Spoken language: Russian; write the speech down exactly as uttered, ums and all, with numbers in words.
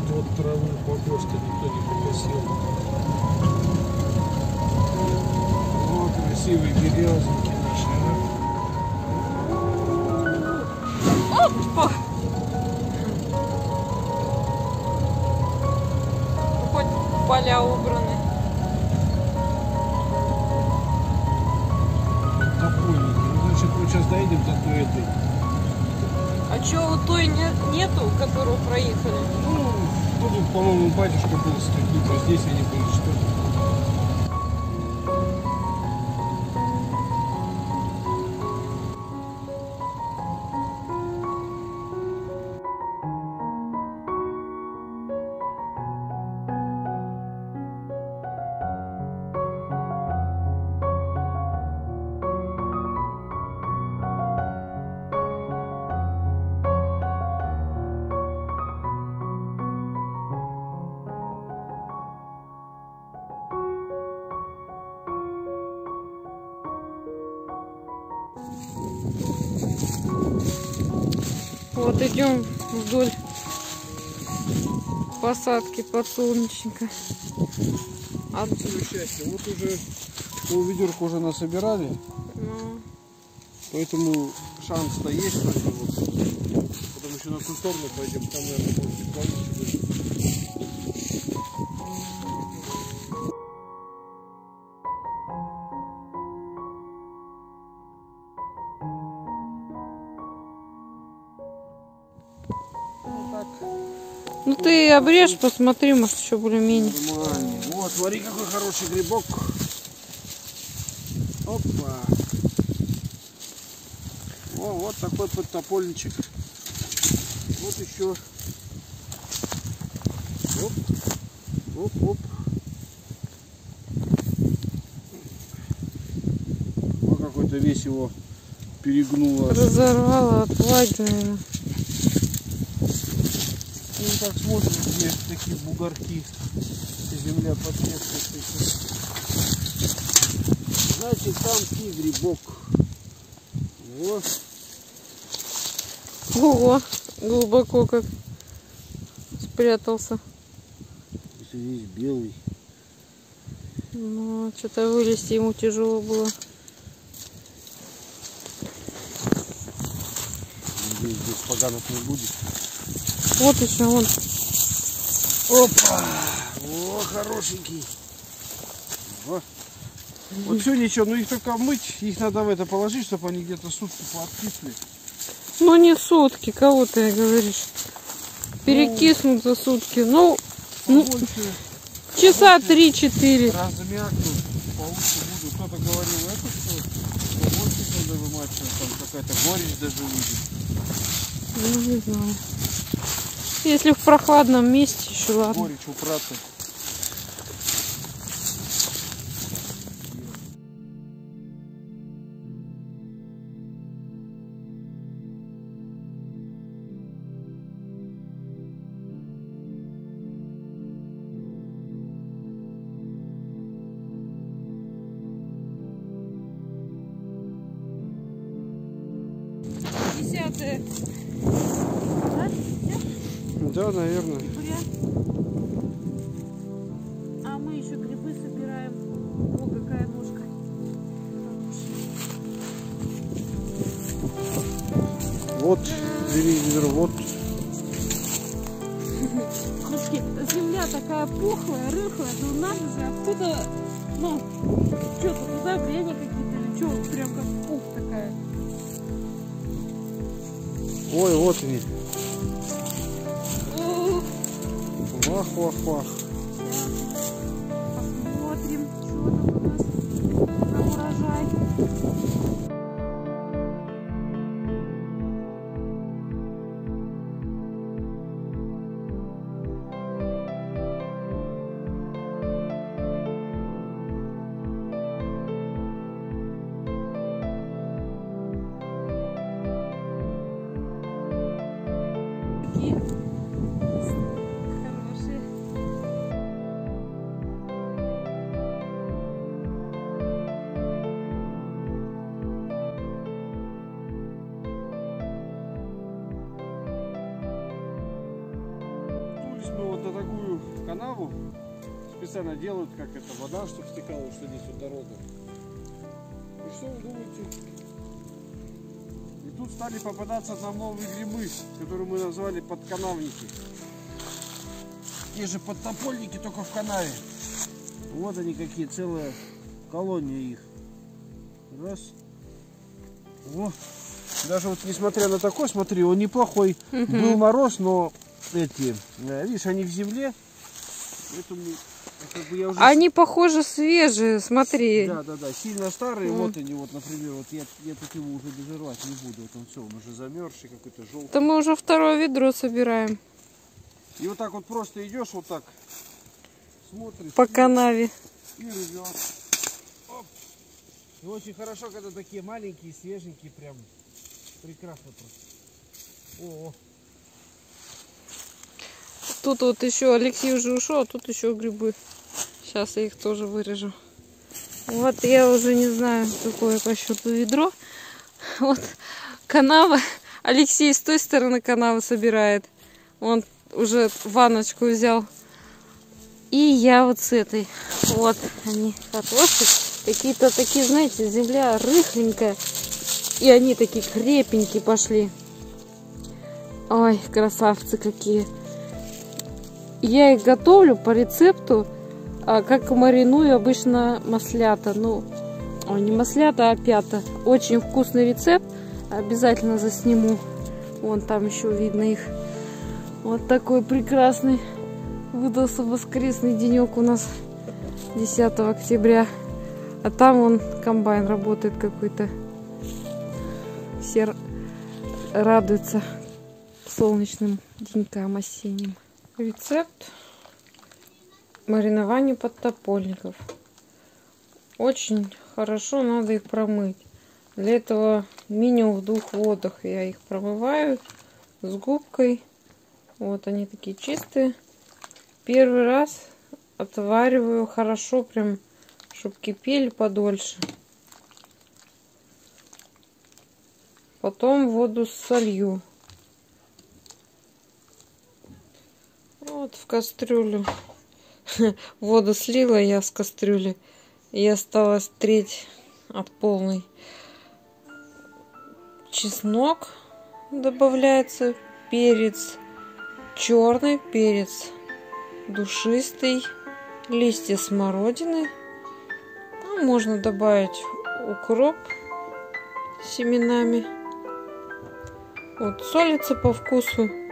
тут вот траву похож-то никто не покосил. Вот красивые березки нашли. Опа! Хоть поля убраны. Значит, мы сейчас доедем до той этой. А чё, вот той нету, которую проехали? Ну, тут, по-моему, батюшка был студент, а здесь они были что-то. Вот идем вдоль посадки подсолнечника. От... Вот уже полведерка уже насобирали, ну... поэтому шанс-то есть. Потом еще на ту сторону пойдем, там, наверное, будет плавничек. Ну ты обрежь, посмотри, может еще более-менее. Вот, смотри, какой хороший грибок. Опа. О, вот такой подтопольничек. Вот еще. Оп, оп, оп. О, какой-то весь его перегнуло. Разорвало от влаги, наверное. Ну так смотрим, где такие бугорки, земля подмешивается. Значит, там и грибок. Вот. Ого, глубоко как спрятался. Это весь белый. Ну, что-то вылезти ему тяжело было. Надеюсь, здесь поганок не будет. Вот еще он. Опа! О, хорошенький. О. Вот все ничего, но их только мыть, их надо в это положить, чтобы они где-то сутки пооткисли. Ну не сутки, кого ты говоришь? Перекиснут ну, за сутки. Ну, ну часа три-четыре. Размякнут, получше будут. Кто-то говорил, это что? Побольше надо вымачивать, там какая-то горечь даже выйдет. Ну не знаю. Если в прохладном месте, еще ладно. Горечь убраться. Десятое. Да, наверное. А мы еще грибы собираем. О, какая ножка. Вот телевизор, вот. Слушайте, земля такая пухлая, рыхлая, ну надо же, откуда, ну, что-то туда грязи какие-то, или что, прям как пух такая. Ой, вот они. Вах, вах, вах. Посмотрим, что там у нас на урожай. это такую канаву специально делают, как это, вода, чтобы стекала, что здесь вот дорога. И что вы думаете? И тут стали попадаться нам новые грибы, которые мы назвали подканавники. Те же подтопольники, только в канаве. Вот они какие, целая колония их. Раз. Во. Даже вот несмотря на такой, смотри, он неплохой. Угу. Был мороз, но эти, видишь, они в земле. Поэтому, как бы я уже... Они похожи свежие, смотри. Да, да, да, сильно старые. Угу. Вот они, вот, например, вот я, я тут его уже дожирать не буду. Вот он все, он уже замерзший, какой-то желтый. Да мы уже второе ведро собираем. И вот так вот просто идешь, вот так, смотришь. По канаве. И рвешь. Ну, очень хорошо, когда такие маленькие, свеженькие, прям прекрасно просто. О, о. Тут вот еще Алексей уже ушел, а тут еще грибы. Сейчас я их тоже вырежу. Вот я уже не знаю, какое по счету ведро. Вот канава. Алексей с той стороны канавы собирает. Он уже ванночку взял. И я вот с этой. Вот они отложились. Какие-то такие, знаете, земля рыхленькая. И они такие крепенькие пошли. Ой, красавцы какие. Я их готовлю по рецепту, как мариную обычно маслята. Ну, ой, не маслята, а пята. Очень вкусный рецепт. Обязательно засниму. Вон там еще видно их. Вот такой прекрасный выдался воскресный денек у нас десятого октября. А там вон комбайн работает какой-то. Все радуются солнечным денькам осенним. Рецепт маринования подтопольников. Очень хорошо надо их промыть. Для этого минимум в двух водах я их промываю с губкой. Вот они такие чистые. Первый раз отвариваю хорошо, прям чтобы кипели подольше. Потом воду солью. Вот в кастрюлю. Воду слила я с кастрюли. И осталась треть от полной. Чеснок добавляется. Перец черный, перец душистый. Листья смородины. Можно добавить укроп семенами. Вот, солится по вкусу.